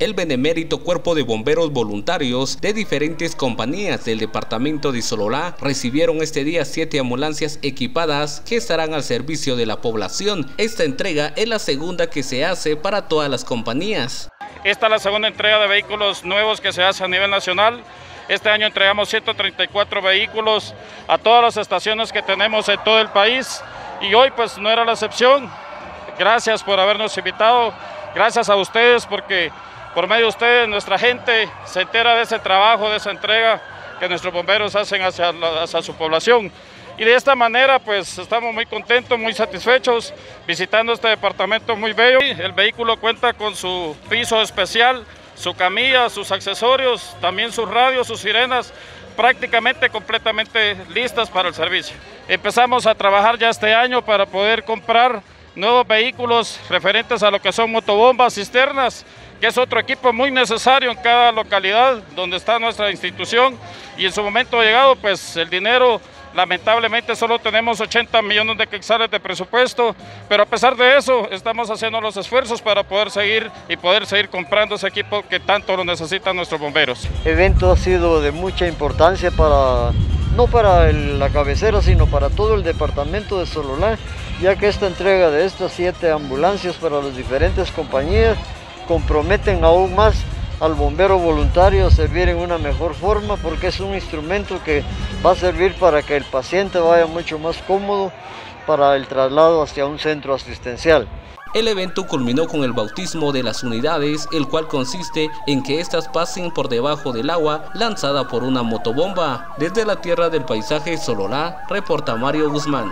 El Benemérito Cuerpo de Bomberos Voluntarios de diferentes compañías del departamento de Sololá recibieron este día 7 ambulancias equipadas que estarán al servicio de la población. Esta entrega es la segunda que se hace para todas las compañías. Esta es la segunda entrega de vehículos nuevos que se hace a nivel nacional. Este año entregamos 134 vehículos a todas las estaciones que tenemos en todo el país y hoy pues no era la excepción. Gracias por habernos invitado, gracias a ustedes porque por medio de ustedes, nuestra gente se entera de ese trabajo, de esa entrega que nuestros bomberos hacen hacia su población. Y de esta manera, pues, estamos muy contentos, muy satisfechos, visitando este departamento muy bello. El vehículo cuenta con su piso especial, su camilla, sus accesorios, también sus radios, sus sirenas, prácticamente completamente listas para el servicio. Empezamos a trabajar ya este año para poder comprar nuevos vehículos referentes a lo que son motobombas, cisternas, que es otro equipo muy necesario en cada localidad donde está nuestra institución, y en su momento llegado, pues el dinero, lamentablemente solo tenemos 80 millones de quetzales de presupuesto, pero a pesar de eso estamos haciendo los esfuerzos para poder seguir comprando ese equipo que tanto lo necesitan nuestros bomberos. El evento ha sido de mucha importancia no para la cabecera, sino para todo el departamento de Sololá, ya que esta entrega de estas 7 ambulancias para las diferentes compañías comprometen aún más al bombero voluntario a servir en una mejor forma, porque es un instrumento que va a servir para que el paciente vaya mucho más cómodo para el traslado hacia un centro asistencial. El evento culminó con el bautismo de las unidades, el cual consiste en que éstas pasen por debajo del agua lanzada por una motobomba. Desde la tierra del paisaje Sololá, reporta Mario Guzmán.